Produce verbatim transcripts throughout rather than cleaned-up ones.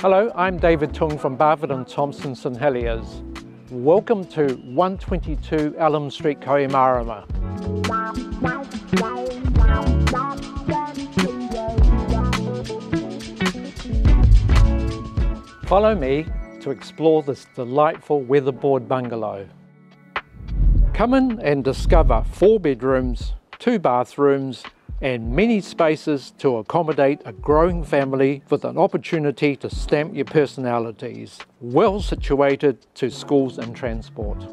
Hello, I'm David Tung from Barford and Thompson, St Heliers. Welcome to one twenty-two Allum Street, Kohimarama. Follow me to explore this delightful weatherboard bungalow. Come in and discover four bedrooms, two bathrooms, and many spaces to accommodate a growing family with an opportunity to stamp your personalities, well situated to schools and transport.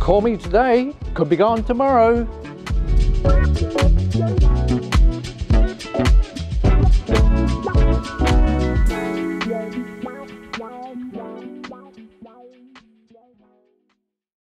Call me today, could be gone tomorrow.